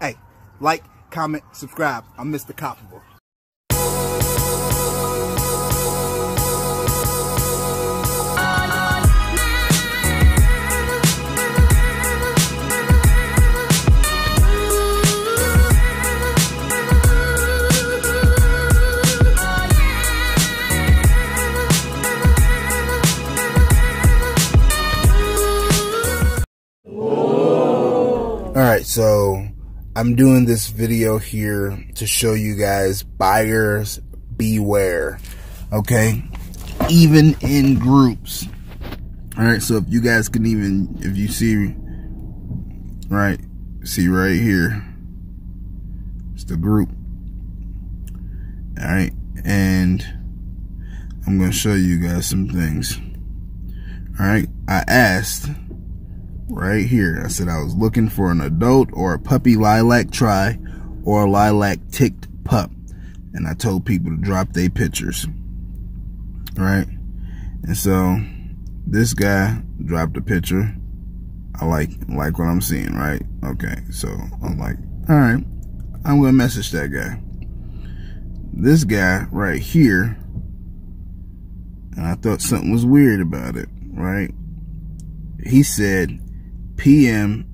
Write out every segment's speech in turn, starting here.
Hey, like, comment, subscribe. I'm Mr. Cop-A-Bull. Alright, so I'm doing this video here to show you guys buyers beware, okay? Even in groups. Alright, so if you guys can even, if you see right here, it's the group. Alright, and I'm going to show you guys some things. Alright, I asked right here, I said I was looking for an adult or a puppy lilac tri or a lilac ticked pup, and I told people to drop their pictures, right? And so this guy dropped a picture. I like what I'm seeing, right? Okay, so I'm like, all right, I'm gonna message that guy. This guy right here, and I thought something was weird about it, right? He said PM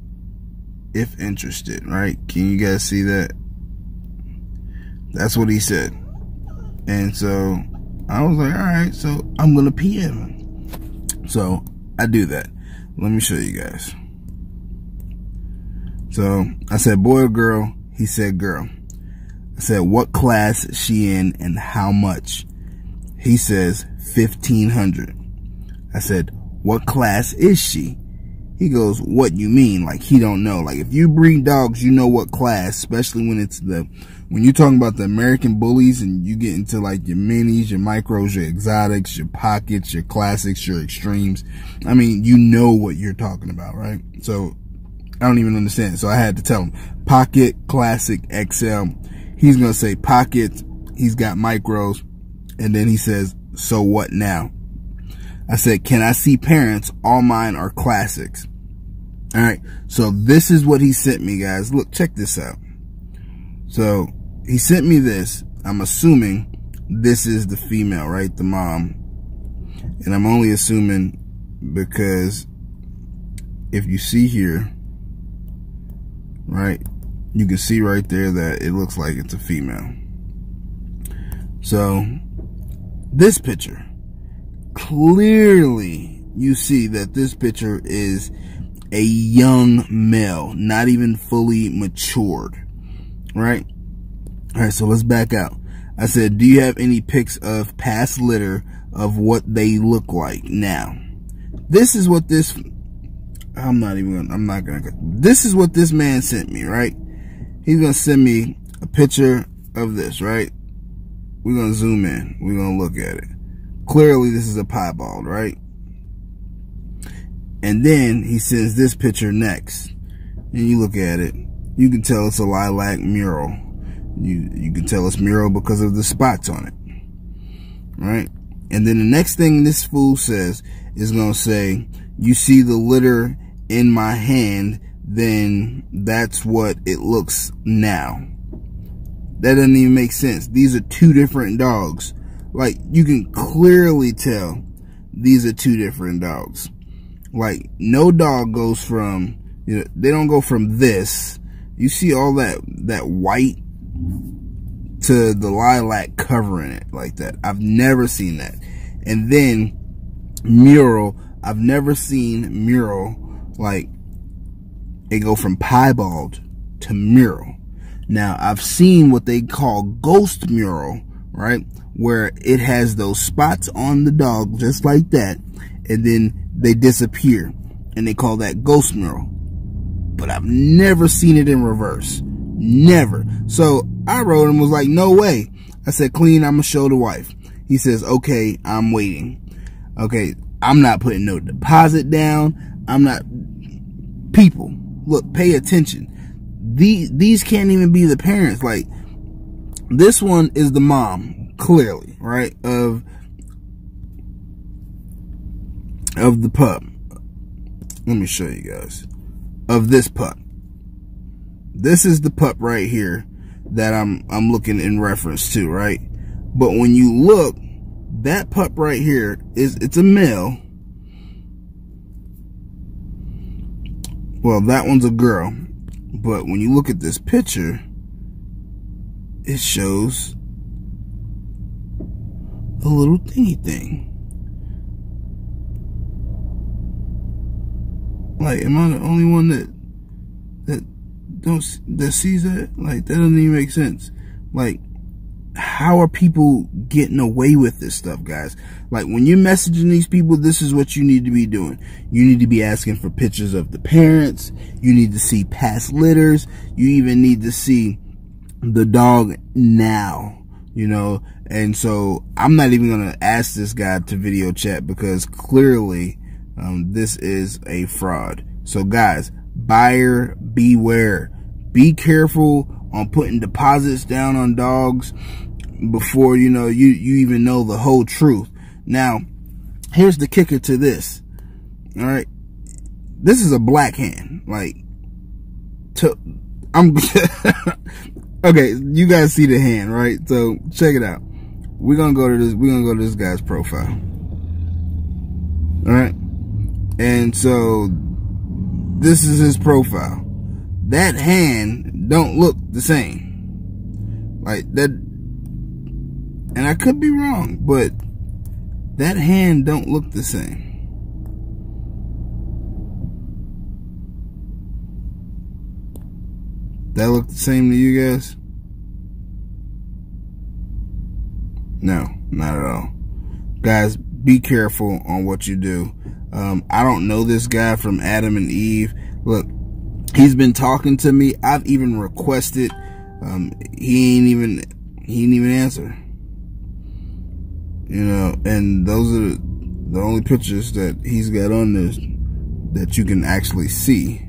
if interested, right? Can you guys see that? That's what he said. And so I was like, all right, so I'm gonna PM him. So I do that. Let me show you guys. So I said boy or girl? He said girl. I said what class is she in and how much? He says 1500. I said what class is she? He goes, what you mean? Like, he don't know. Like, if you breed dogs, you know what class, especially when it's when you're talking about the American bullies and you get into like your minis, your micros, your exotics, your pockets, your classics, your extremes. I mean, you know what you're talking about, right? So I don't even understand. So I had to tell him pocket, classic, XL. He's going to say pockets. He's got micros. And then he says, so what now? I said, can I see parents? All mine are classics. All right. So this is what he sent me, guys. Look, check this out. So he sent me this. I'm assuming this is the female, right? The mom. And I'm only assuming because if you see here, right, you can see right there that it looks like it's a female. So this picture, clearly you see that this picture is a young male, not even fully matured, right? All right, so let's back out. I said, do you have any pics of past litter of what they look like now? This is what this, this is what this man sent me, right? He's going to send me a picture of this, right? We're going to zoom in. We're going to look at it. Clearly, this is a piebald, right? And then he sends this picture next. And you look at it. You can tell it's a lilac mural. You can tell it's mural because of the spots on it, right? And then the next thing this fool says is going to say, you see the litter in my hand, then that's what it looks now. That doesn't even make sense. These are two different dogs. Like, you can clearly tell these are two different dogs. Like, no dog goes from, you know, they don't go from this. You see all that white to the lilac covering it like that. I've never seen that. And then mural, I've never seen mural, like, it go from piebald to mural. Now, I've seen what they call ghost mural, right? Where it has those spots on the dog just like that, and then they disappear, and they call that ghost mural. But I've never seen it in reverse, never. So I wrote and was like, no way. I said, clean, I'm gonna show the wife. He says, okay, I'm waiting. Okay, I'm not putting no deposit down. I'm not. People, look, pay attention. These can't even be the parents. Like, this one is the mom, clearly, right, of the pup. Let me show you guys, of this pup, This is the pup right here that I'm looking in reference to, right? But when you look, that pup right here it's a male. Well, that one's a girl. But when you look at this picture, it shows a little thingy thing. Like, am I the only one that sees that? Like, that doesn't even make sense. Like, how are people getting away with this stuff, guys? Like, when you're messaging these people, this is what you need to be doing. You need to be asking for pictures of the parents. You need to see past litters. You even need to see the dog now, you know? And so I'm not even going to ask this guy to video chat, because clearly this is a fraud. So guys, buyer beware. Be careful on putting deposits down on dogs before you even know the whole truth. Now, here's the kicker to this. All right, this is a black hand. Like, okay, you guys see the hand, right? So check it out. We're gonna go to this. We're gonna go to this guy's profile. All right, and so this is his profile. That hand don't look the same. Like that, and I could be wrong, but that hand don't look the same. That look the same to you guys? No, not at all. Guys, be careful on what you do. I don't know this guy from Adam and Eve. Look, he's been talking to me. I've even requested. He ain't even answer. You know, and those are the only pictures that he's got on this that you can actually see.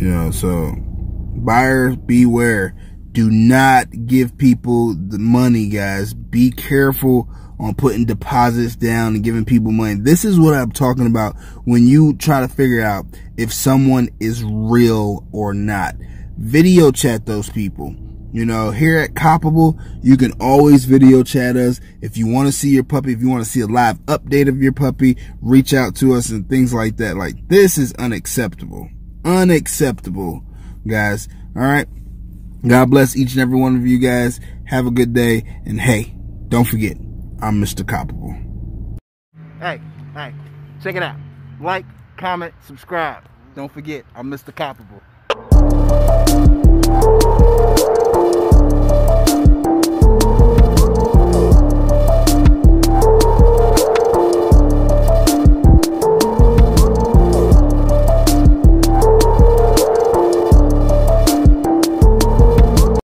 You know, so buyers beware. Do not give people the money, guys. Be careful on putting deposits down and giving people money. This is what I'm talking about when you try to figure out if someone is real or not. Video chat those people. You know, here at Cop-A-Bull, you can always video chat us. If you want to see your puppy, if you want to see a live update of your puppy, reach out to us and things like that. Like, this is unacceptable. Unacceptable, guys. All right. God bless each and every one of you guys. Have a good day. And hey, don't forget, I'm Mr. Cop-A-Bull. Hey, check it out. Like, comment, subscribe. Don't forget, I'm Mr. Cop-A-Bull.